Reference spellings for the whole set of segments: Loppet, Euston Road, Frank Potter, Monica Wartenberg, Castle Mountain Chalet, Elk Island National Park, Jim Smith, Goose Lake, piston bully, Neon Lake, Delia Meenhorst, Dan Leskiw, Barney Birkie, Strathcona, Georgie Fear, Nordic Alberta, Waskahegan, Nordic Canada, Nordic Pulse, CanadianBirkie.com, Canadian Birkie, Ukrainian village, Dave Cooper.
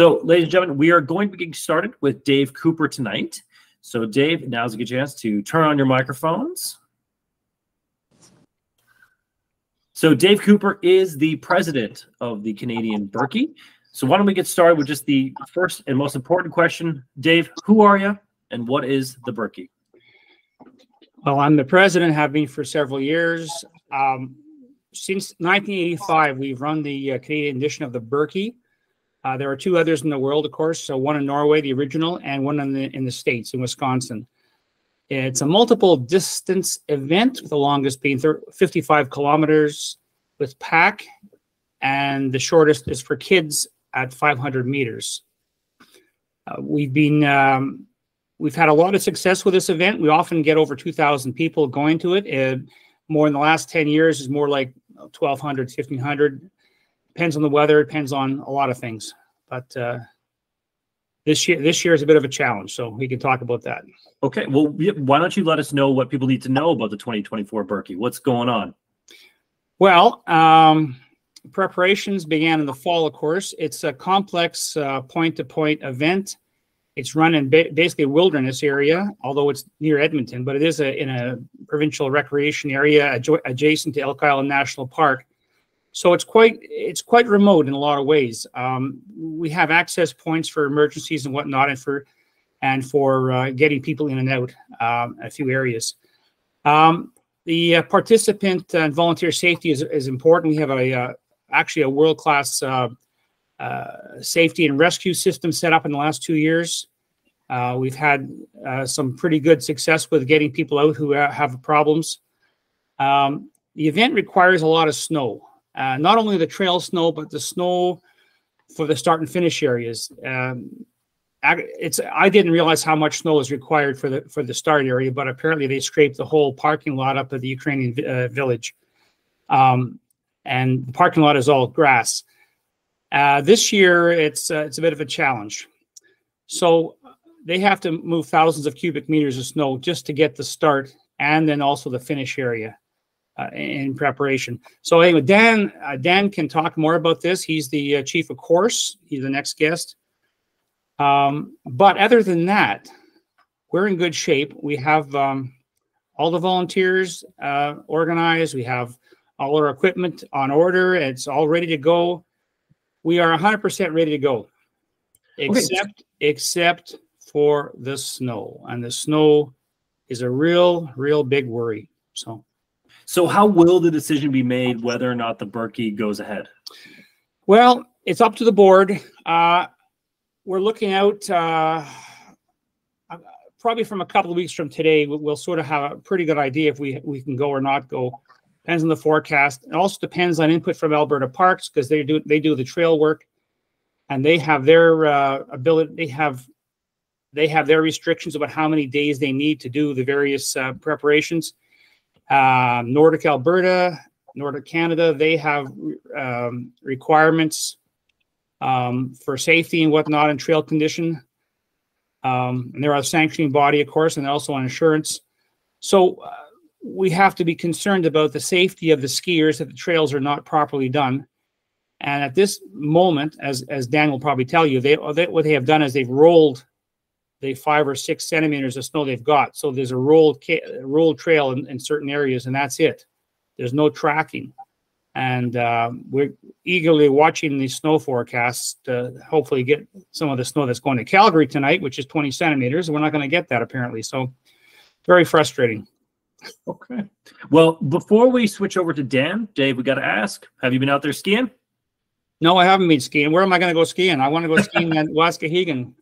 So, ladies and gentlemen, we are going to be getting started with Dave Cooper tonight. So, Dave, now's a good chance to turn on your microphones. So, Dave Cooper is the president of the Canadian Birkie. So, why don't we get started with just the first and most important question. Dave, who are you and what is the Birkie? Well, I'm the president, have been for several years. Since 1985, we've run the Canadian edition of the Birkie. There are two others in the world, of course, so one in Norway, the original, and one in the States, in Wisconsin. It's a multiple distance event, with the longest being 55 kilometers with pack, and the shortest is for kids at 500 meters. We've had a lot of success with this event. We often get over 2,000 people going to it. More in the last 10 years is more like 1,200, 1,500. Depends on the weather, depends on a lot of things, but this year is a bit of a challenge, so we can talk about that. Okay, well, why don't you let us know what people need to know about the 2024 Birkie? What's going on? Well, preparations began in the fall, of course. It's a complex point-to-point event. It's run in basically a wilderness area, although it's near Edmonton, but it is in a provincial recreation area adjacent to Elk Island National Park. So it's quite remote in a lot of ways. We have access points for emergencies and whatnot, and for getting people in and out a few areas. The participant and volunteer safety is important. We have actually a world-class safety and rescue system set up in the last 2 years. We've had some pretty good success with getting people out who have problems. The event requires a lot of snow. Not only the trail snow, but the snow for the start and finish areas. I didn't realize how much snow is required for the start area, but apparently they scraped the whole parking lot up at the Ukrainian village. And the parking lot is all grass. This year, it's a bit of a challenge. So they have to move thousands of cubic meters of snow just to get the start and then also the finish area. In preparation. So anyway, Dan can talk more about this. He's the chief of course. He's the next guest. But other than that, we're in good shape. We have all the volunteers organized. We have all our equipment on order. It's all ready to go. We are 100% ready to go, except for the snow. And the snow is a real big worry. So how will the decision be made whether or not the Birkie goes ahead? Well, it's up to the board. We're looking out probably from a couple of weeks from today. We'll sort of have a pretty good idea if we can go or not go. Depends on the forecast. It also depends on input from Alberta Parks, because they do the trail work, and they have their ability. They have their restrictions about how many days they need to do the various preparations. Nordic Alberta, Nordic Canada, they have requirements for safety and whatnot and trail condition. And they're a sanctioning body, of course, and also on insurance. So we have to be concerned about the safety of the skiers if the trails are not properly done. And at this moment, as Dan will probably tell you, what they have done is they've rolled the 5 or 6 centimeters of snow they've got. So there's a rolled trail in certain areas, and that's it. There's no tracking. And we're eagerly watching the snow forecasts to hopefully get some of the snow that's going to Calgary tonight, which is 20 centimeters. And we're not going to get that, apparently. So very frustrating. Okay. Well, before we switch over to Dan, Dave, we got to ask, have you been out there skiing? No, I haven't been skiing. Where am I going to go skiing? I want to go skiing at Waskahegan.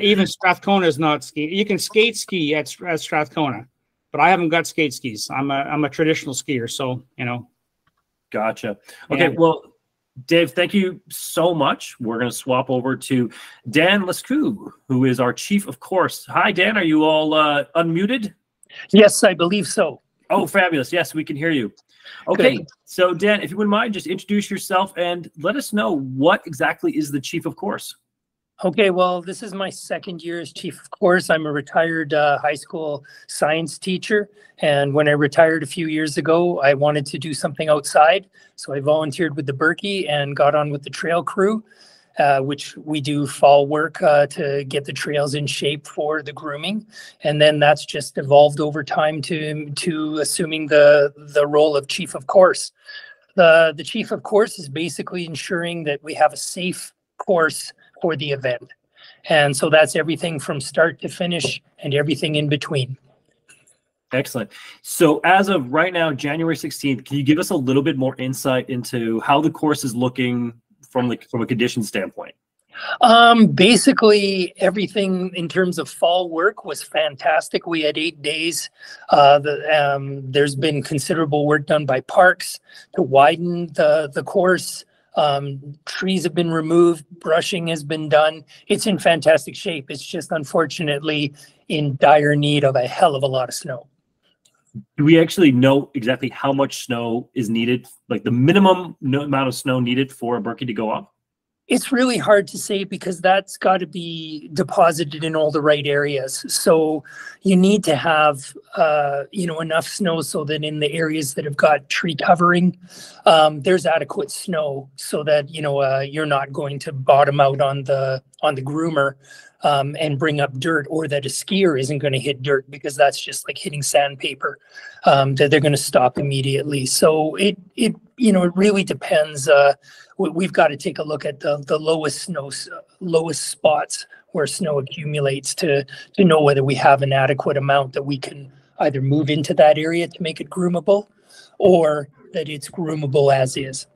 Even Strathcona is not ski. You can ski at Strathcona, but I haven't got skate skis. I'm a traditional skier, so you know. Gotcha. Okay, and, well, Dave, thank you so much. We're going to swap over to Dan Leskiw, who is our chief of course. Hi, Dan. Are you all unmuted? Yes, I believe so. Oh, fabulous. Yes, we can hear you. Okay, good. So Dan, if you wouldn't mind, just introduce yourself and let us know what exactly is the chief of course. Okay, well, this is my second year as chief of course. I'm a retired high school science teacher, and when I retired a few years ago, I wanted to do something outside, so I volunteered with the Birkie and got on with the trail crew. which we do fall work to get the trails in shape for the grooming. And then that's just evolved over time to assuming the role of chief of course. The chief of course is basically ensuring that we have a safe course for the event. And so that's everything from start to finish and everything in between. Excellent. So as of right now, January 16th, can you give us a little bit more insight into how the course is looking from a condition standpoint? Basically everything in terms of fall work was fantastic. We had 8 days. There's been considerable work done by parks to widen the course. Trees have been removed, brushing has been done. It's in fantastic shape. It's just unfortunately in dire need of a hell of a lot of snow. Do we actually know exactly how much snow is needed, like the minimum amount of snow needed for a Birkie to go up? It's really hard to say because that's got to be deposited in all the right areas. So you need to have, enough snow so that in the areas that have got tree covering, there's adequate snow so that, you're not going to bottom out on the groomer and bring up dirt, or that a skier isn't going to hit dirt, because that's just like hitting sandpaper, that they're going to stop immediately. So it really depends. We've got to take a look at the lowest spots where snow accumulates to know whether we have an adequate amount that we can either move into that area to make it groomable, or that it's groomable as is.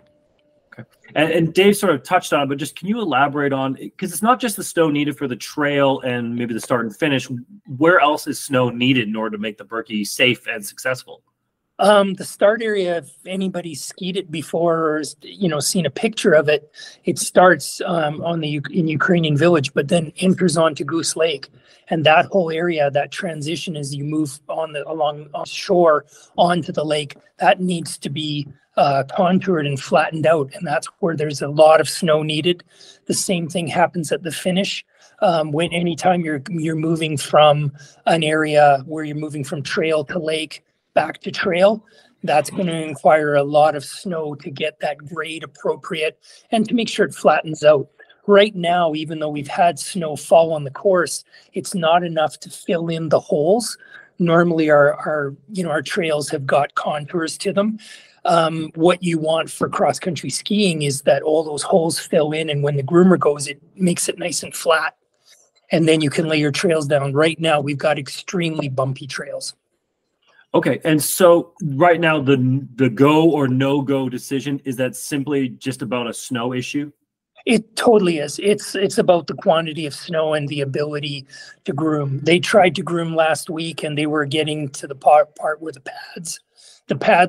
Okay. And Dave sort of touched on, but just can you elaborate on, because it's not just the snow needed for the trail and maybe the start and finish, where else is snow needed in order to make the Birkie safe and successful? The start area, if anybody's skied it before or seen a picture of it, it starts in Ukrainian village, but then enters onto Goose Lake. And that whole area, that transition as you move along shore onto the lake, that needs to be contoured and flattened out. And that's where there's a lot of snow needed. The same thing happens at the finish. When anytime you're moving from an area where you're moving from trail to lake, back to trail, that's going to require a lot of snow to get that grade appropriate and to make sure it flattens out. Right now, even though we've had snow fall on the course, it's not enough to fill in the holes. Normally our trails have got contours to them. What you want for cross-country skiing is that all those holes fill in, and when the groomer goes, it makes it nice and flat, and then you can lay your trails down. Right now, we've got extremely bumpy trails. Okay, and so right now the go or no-go decision, is that simply just about a snow issue? It totally is. It's about the quantity of snow and the ability to groom. They tried to groom last week, and they were getting to the part where the pads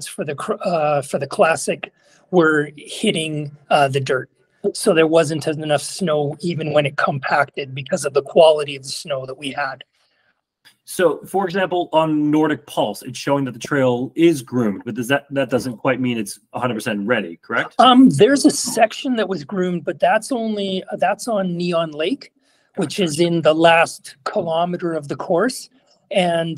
for the classic were hitting the dirt. So there wasn't enough snow even when it compacted because of the quality of the snow that we had. So, for example, on Nordic Pulse, it's showing that the trail is groomed, but that doesn't quite mean it's 100% ready, correct? There's a section that was groomed, but that's on Neon Lake, which is in the last kilometer of the course. And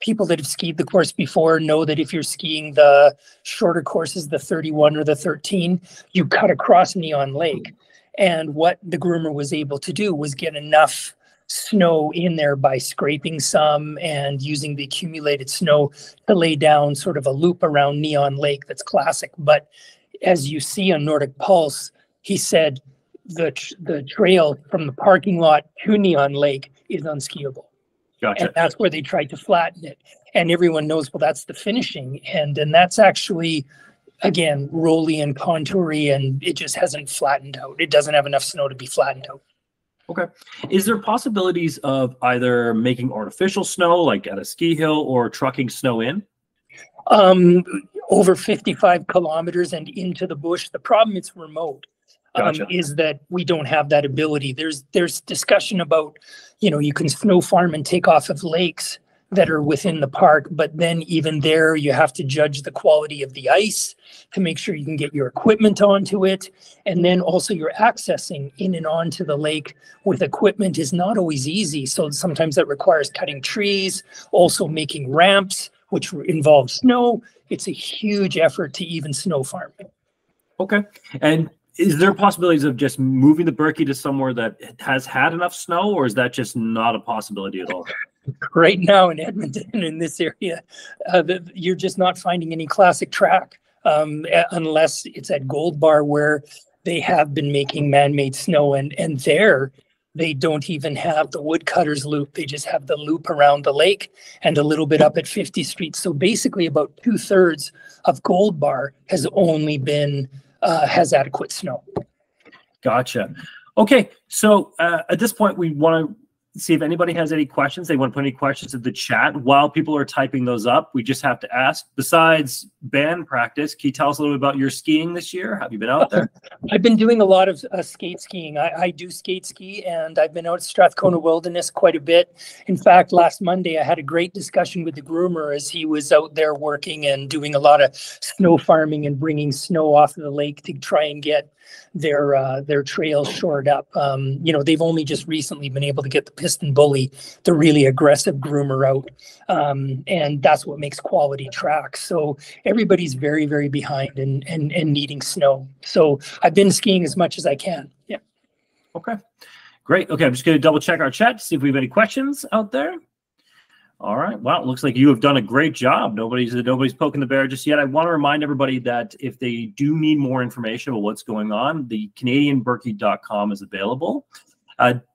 people that have skied the course before know that if you're skiing the shorter courses, the 31 or the 13, you cut across Neon Lake. And what the groomer was able to do was get enough snow in there by scraping some and using the accumulated snow to lay down sort of a loop around Neon Lake that's classic. But as you see on Nordic Pulse, he said the trail from the parking lot to Neon Lake is unskiable. Gotcha. And that's where they tried to flatten it. And everyone knows, well, that's the finishing. And that's actually, again, rolly and contoury, and it just hasn't flattened out. It doesn't have enough snow to be flattened out. Okay. Is there possibilities of either making artificial snow, like at a ski hill, or trucking snow in? Over 55 kilometers and into the bush. The problem, it's remote, gotcha. Is that we don't have that ability. There's discussion about, you can snow farm and take off of lakes that are within the park, but then even there you have to judge the quality of the ice to make sure you can get your equipment onto it. And then also you're accessing in and onto the lake with equipment is not always easy. So sometimes that requires cutting trees, also making ramps, which involves snow. It's a huge effort to even snow farm. Okay. And Is there possibilities of just moving the Birkie to somewhere that has had enough snow, or is that just not a possibility at all? Right now in Edmonton, in this area, you're just not finding any classic track unless it's at Gold Bar, where they have been making man-made snow, and there they don't even have the woodcutter's loop. They just have the loop around the lake and a little bit up at 50th Street. So basically about 2/3 of Gold Bar has only been has adequate snow. Gotcha. Okay, so at this point, we want to see if anybody has any questions. They want to put any questions in the chat. While people are typing those up, we just have to ask, besides band practice, can you tell us a little bit about your skiing this year? Have you been out there? I've been doing a lot of skate skiing. I do skate ski, and I've been out at Strathcona Wilderness quite a bit. In fact, last Monday, I had a great discussion with the groomer as he was out there working and doing a lot of snow farming and bringing snow off of the lake to try and get their trails shored up. You know, they've only just recently been able to get the piston bully, the really aggressive groomer, out, and that's what makes quality tracks. So everybody's very, very behind and needing snow. So I've been skiing as much as I can. Yeah. Okay. Great. Okay, I'm just going to double check our chat to see if we have any questions out there. All right. Well, it looks like you have done a great job. Nobody's poking the bear just yet. I want to remind everybody that if they do need more information about what's going on, the CanadianBirkie.com is available.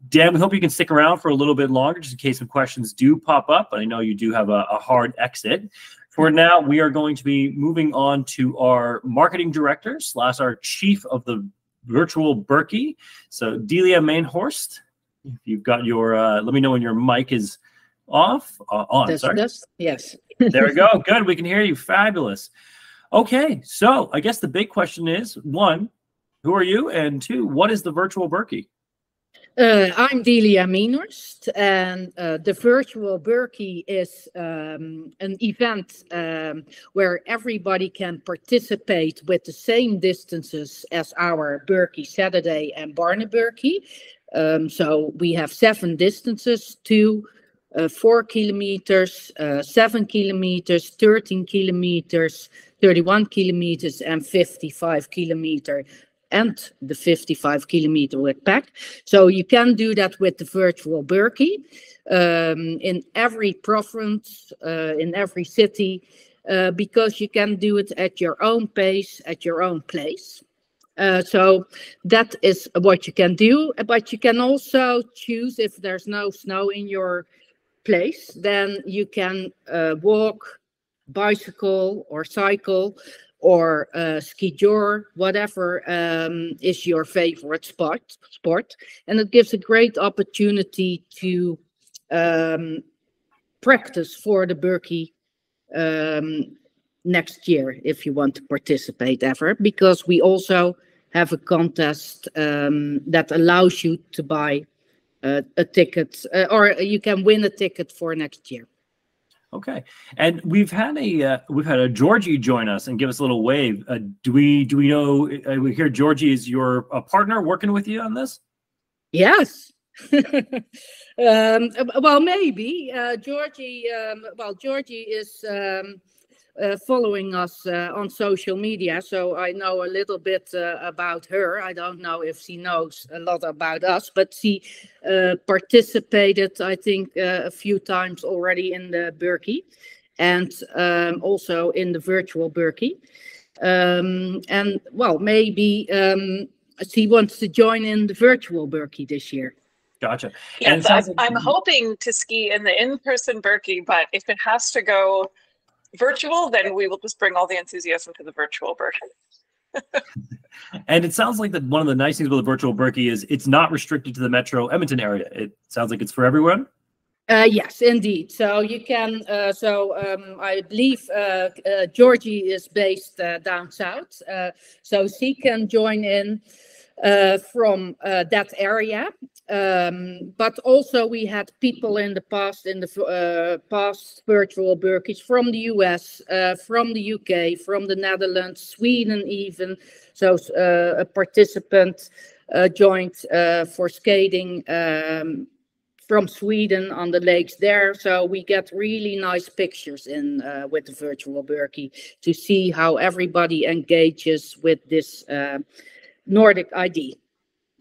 Dan, we hope you can stick around for a little bit longer just in case some questions do pop up. I know you do have a hard exit. For now, we are going to be moving on to our marketing director / our chief of the virtual Birkie. So Delia Meenhorst, if you've got your, let me know when your mic is on. Sorry. Yes. There we go. Good. We can hear you. Fabulous. Okay. So I guess the big question is, 1, who are you? And 2, what is the virtual Birkie? I'm Delia Meenhorst, and the virtual Birkie is an event where everybody can participate with the same distances as our Birkie Saturday and Barney Birkie. So we have 7 distances: 4 kilometers, 7 kilometers, 13 kilometers, 31 kilometers, and 55 kilometer, and the 55 kilometer with pack. So you can do that with the virtual Birkie in every province, in every city, because you can do it at your own pace, at your own place. So that is what you can do, but you can also choose, if there's no snow in your place, then you can walk, bicycle, or cycle, or ski-jor, whatever is your favorite sport. And it gives a great opportunity to practice for the Birkie next year, if you want to participate ever, because we also have a contest that allows you to buy a ticket, or you can win a ticket for next year. Okay, and we've had a Georgie join us and give us a little wave. Do we know? We hear Georgie is your partner working with you on this. Yes. Well, maybe Georgie. Well, Georgie is following us on social media, so I know a little bit about her. I don't know if she knows a lot about us, but she participated, I think, a few times already in the Birkie, and also in the virtual Birkie. And well, maybe she wants to join in the virtual Birkie this year. Gotcha. Yes, and I'm hoping to ski in the in-person Birkie, but if it has to go virtual, then we will just bring all the enthusiasm to the virtual Birkie. And it sounds like that one of the nice things about the virtual Birkie is it's not restricted to the metro Edmonton area. It sounds like it's for everyone. Yes, indeed. So you can, I believe Georgie is based down south, so she can join in from that area. But also we had people in the past, past virtual Birkies from the US, from the UK, from the Netherlands, Sweden even. So a participant joined for skating from Sweden on the lakes there. So we get really nice pictures in with the virtual Birkie to see how everybody engages with this Nordic ID.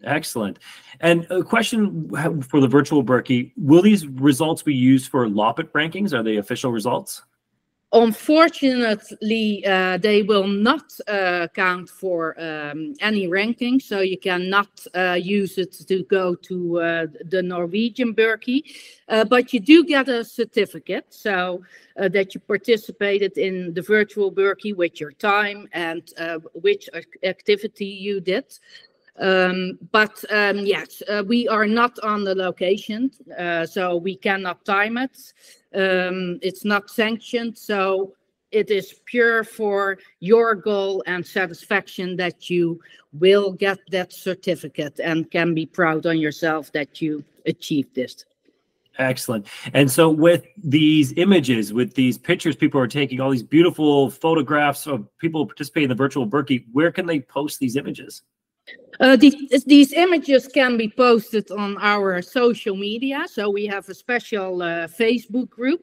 Excellent. And a question for the virtual Birkie, will these results be used for Loppet rankings? Are they official results? Unfortunately, they will not count for any ranking, so you cannot use it to go to the Norwegian Birkie. But you do get a certificate, so that you participated in the virtual Birkie with your time and which activity you did. Yes, we are not on the location, so we cannot time it. It's not sanctioned, so it is pure for your goal and satisfaction that you will get that certificate and can be proud on yourself that you achieved this. Excellent. And so with these images, with these pictures people are taking, all these beautiful photographs of people participating in the virtual Birkie, where can they post these images? These images can be posted on our social media, so we have a special Facebook group.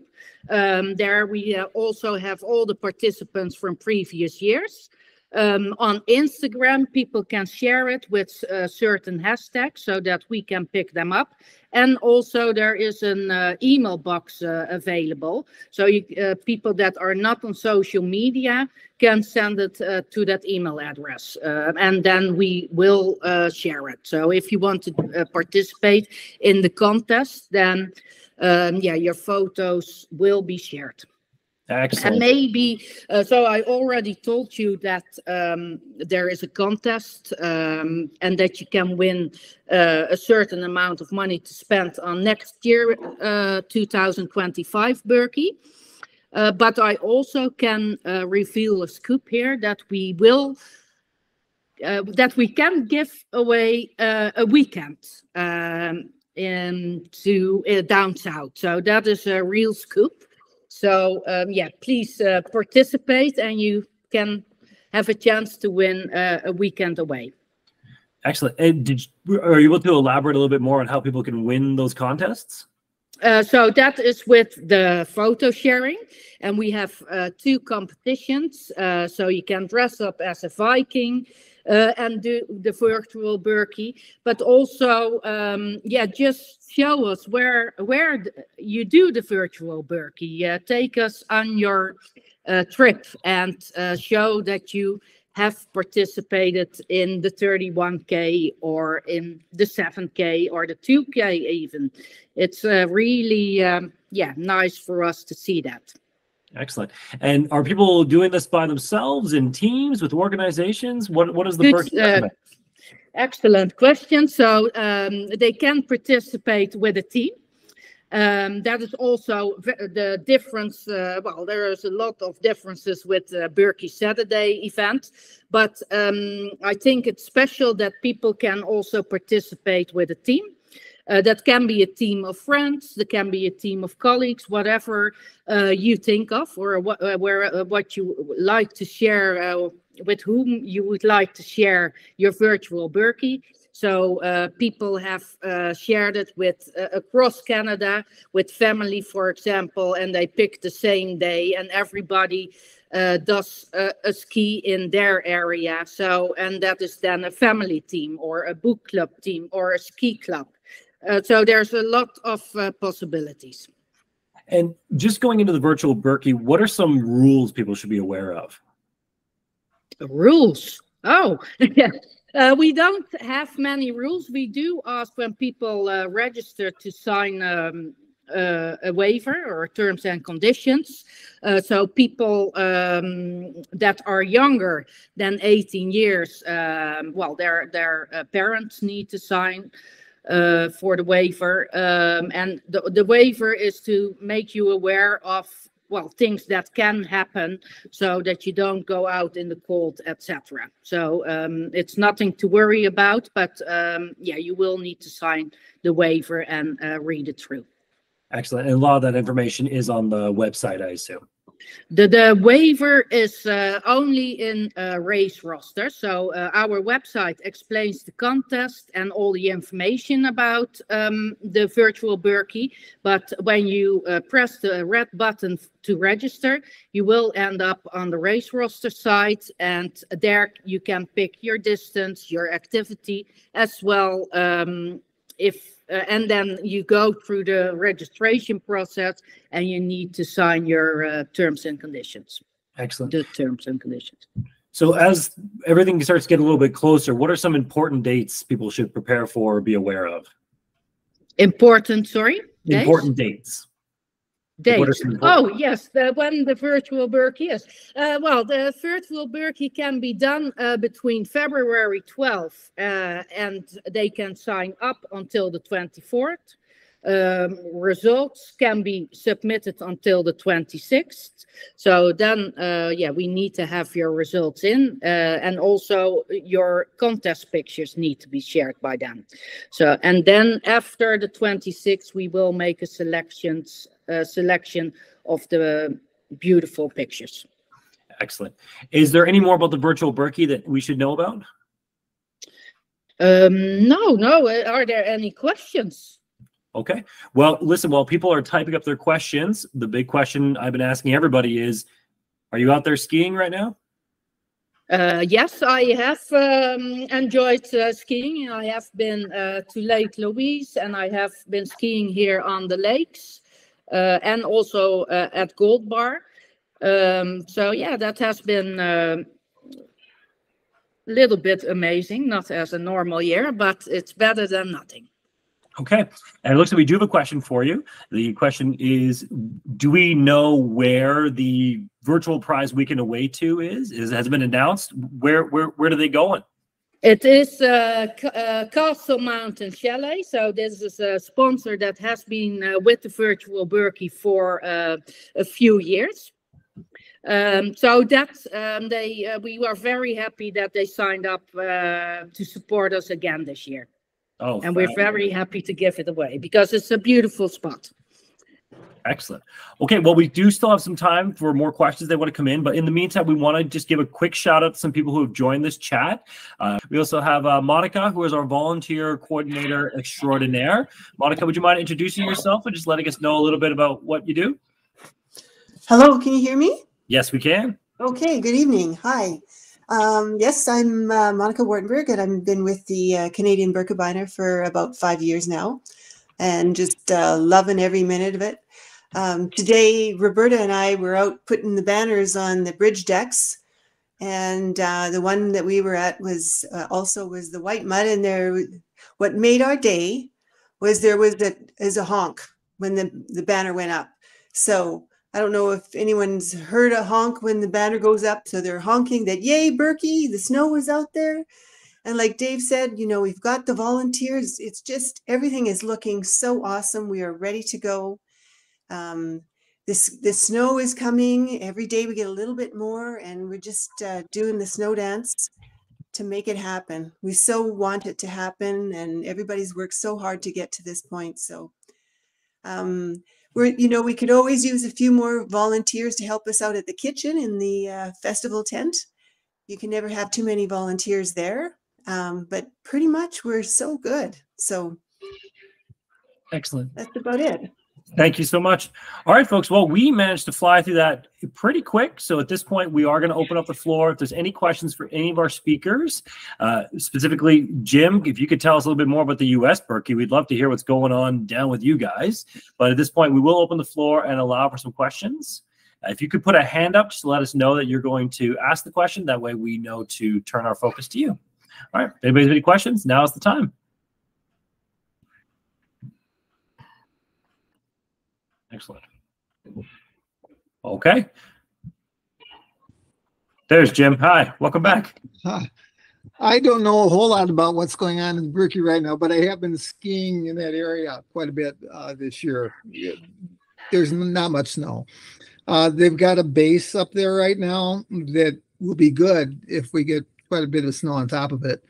There we also have all the participants from previous years. On Instagram, people can share it with certain hashtags so that we can pick them up. And also there is an email box available. So you, people that are not on social media can send it to that email address. And then we will share it. So if you want to participate in the contest, then your photos will be shared. Excellent. And maybe, so I already told you that there is a contest and that you can win a certain amount of money to spend on next year, 2025 Birkie. But I also can reveal a scoop here that we will, that we can give away a weekend to down south. So that is a real scoop. So, please participate and you can have a chance to win a weekend away. Excellent. And are you able to elaborate a little bit more on how people can win those contests? So that is with the photo sharing, and we have two competitions. So you can dress up as a Viking and do the virtual Birkie, but also, just show us where you do the virtual Birkie. Take us on your trip and show that you have participated in the 31K or in the 7K or the 2K even. It's really, nice for us to see that. Excellent. And are people doing this by themselves, in teams, with organizations? What is the Birkie recommend? Excellent question. So they can participate with a team. That is also the difference. There is a lot of differences with the Birkie Saturday event, but I think it's special that people can also participate with a team. That can be a team of friends, that can be a team of colleagues, whatever you think of, or what you like to share, with whom you would like to share your virtual Birkie. So people have shared it with across Canada, with family, for example, and they pick the same day, and everybody does a ski in their area. So, and that is then a family team or a book club team or a ski club. So there's a lot of possibilities. And just going into the virtual Birkie, what are some rules people should be aware of? Rules? Oh, yeah. We don't have many rules. We do ask when people register to sign a waiver or terms and conditions. So people that are younger than 18 years, their parents need to sign for the waiver. And the waiver is to make you aware of things that can happen so that you don't go out in the cold, etc. So it's nothing to worry about, but you will need to sign the waiver and read it through. Excellent. And a lot of that information is on the website, I assume. The waiver is only in race roster. So our website explains the contest and all the information about the virtual Birkie. But when you press the red button to register, you will end up on the race roster site, and there you can pick your distance, your activity as well. And then you go through the registration process, and you need to sign your terms and conditions. Excellent. The terms and conditions. So as everything starts to get a little bit closer, what are some important dates people should prepare for or be aware of? Important dates. Oh, yes, when the virtual Birkie is. Well, the virtual Birkie can be done between February 12th and they can sign up until the 24th. Results can be submitted until the 26th. So then, yeah, we need to have your results in, and also your contest pictures need to be shared by them. So, and then after the 26th, we will make a selection of the beautiful pictures. Excellent. Is there any more about the virtual Birkie that we should know about? No. Are there any questions? Okay. Well, listen, while people are typing up their questions, the big question I've been asking everybody is, are you out there skiing right now? Yes, I have enjoyed skiing. I have been to Lake Louise, and I have been skiing here on the lakes and also at Gold Bar. So, yeah, that has been a little bit amazing, not as a normal year, but it's better than nothing. Okay. And it looks like we do have a question for you. The question is, do we know where the virtual prize weekend away to is? Has it been announced? Where do they going? It is Castle Mountain Chalet. So this is a sponsor that has been with the virtual Birkie for a few years. So that we were very happy that they signed up to support us again this year. Oh, and we're very happy to give it away because it's a beautiful spot. Excellent. Okay, well, we do still have some time for more questions that want to come in. But in the meantime, we want to just give a quick shout out to some people who have joined this chat. We also have Monica, who is our volunteer coordinator extraordinaire. Monica, would you mind introducing yourself and just letting us know a little bit about what you do? Hello, can you hear me? Yes, we can. Okay, good evening. Hi. Yes, I'm Monica Wartenberg, and I've been with the Canadian Birkie for about 5 years now, and just loving every minute of it. Today, Roberta and I were out putting the banners on the bridge decks, and the one that we were at was also the white mud. And there, what made our day was there was a honk when the banner went up. So I don't know if anyone's heard a honk when the banner goes up. So they're honking that, yay, Birkie, the snow is out there. And like Dave said, you know, we've got the volunteers. It's just, everything is looking so awesome. We are ready to go. The snow is coming. Every day we get a little bit more, and we're just doing the snow dance to make it happen. We so want it to happen, and everybody's worked so hard to get to this point. So, you know, we could always use a few more volunteers to help us out at the kitchen in the festival tent. You can never have too many volunteers there, but pretty much we're so good. So excellent. That's about it. Thank you so much. All right, folks. Well, we managed to fly through that pretty quick. So at this point, we are going to open up the floor. If there's any questions for any of our speakers, specifically, Jim, if you could tell us a little bit more about the U.S. Birkie, we'd love to hear what's going on down with you guys. But at this point, we will open the floor and allow for some questions. If you could put a hand up, just to let us know that you're going to ask the question. That way we know to turn our focus to you. All right. If anybody has any questions, now's the time. Excellent. Okay. There's Jim. Hi. Welcome back. Hi. I don't know a whole lot about what's going on in Birkie right now, but I have been skiing in that area quite a bit this year. There's not much snow. They've got a base up there right now that will be good if we get quite a bit of snow on top of it,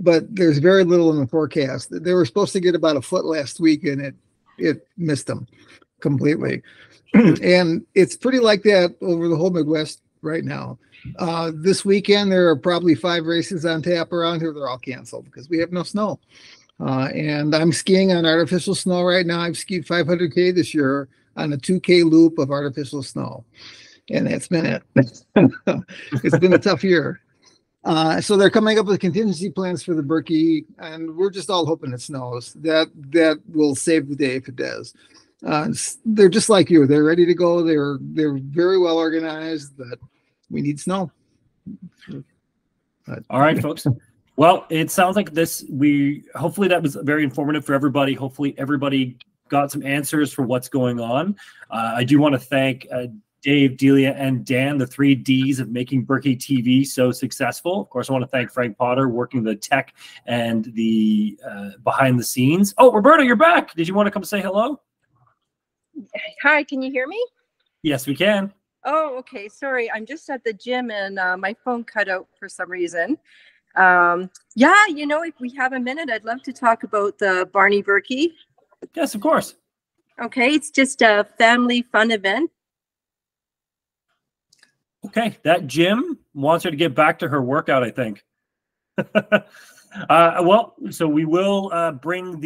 but there's very little in the forecast. They were supposed to get about a foot last week, and it missed them. completely. And it's pretty like that over the whole Midwest right now. This weekend, there are probably 5 races on tap around here. They're all canceled because we have no snow. And I'm skiing on artificial snow right now. I've skied 500K this year on a 2K loop of artificial snow. And that's been it. It's been a tough year. So they're coming up with contingency plans for the Birkie, and we're just all hoping it snows. That will save the day if it does. They're just like you. They're ready to go. They're very well organized, but we need snow. All right, folks. Well, it sounds like hopefully that was very informative for everybody. Hopefully everybody got some answers for what's going on. I do want to thank Dave, Delia, and Dan, the 3 Ds of making Birkie TV so successful. Of course, I want to thank Frank Potter, working the tech and the behind the scenes. Oh, Roberta, you're back. Did you want to come say hello? Hi, can you hear me? Yes, we can. Oh, okay. Sorry, I'm just at the gym and my phone cut out for some reason. Yeah, you know, if we have a minute, I'd love to talk about the Barney Birkie. Yes, of course. Okay, it's just a family fun event. Okay, that gym wants her to get back to her workout, I think. Well, so we will bring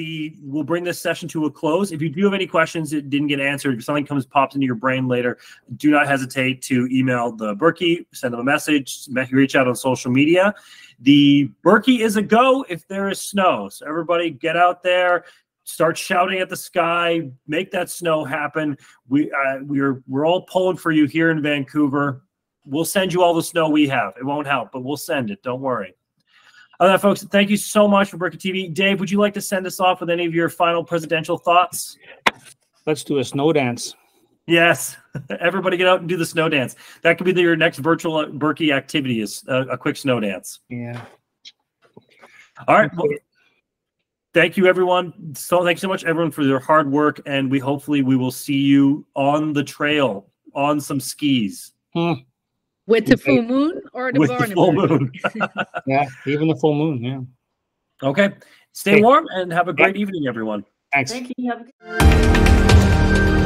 this session to a close. If you do have any questions that didn't get answered, if something pops into your brain later, do not hesitate to email the Birkie, send them a message, reach out on social media. The Birkie is a go if there is snow. So everybody get out there. Start shouting at the sky. Make that snow happen. We're all pulling for you here in Vancouver. We'll send you all the snow we have. It won't help, but we'll send it. Don't worry. Other folks, thank you so much for Birkie TV. Dave, would you like to send us off with any of your final presidential thoughts? Let's do a snow dance. Yes. Everybody get out and do the snow dance. That could be your next virtual Birkie activity is a quick snow dance. Yeah. All right. Well, thank you, everyone. So thanks so much, everyone, for their hard work, and hopefully we will see you on the trail on some skis. Hmm. With the full moon or the full moon. Yeah, even the full moon. Yeah. Okay. Stay warm and have a great evening, everyone. Thanks. Thank you. Have a good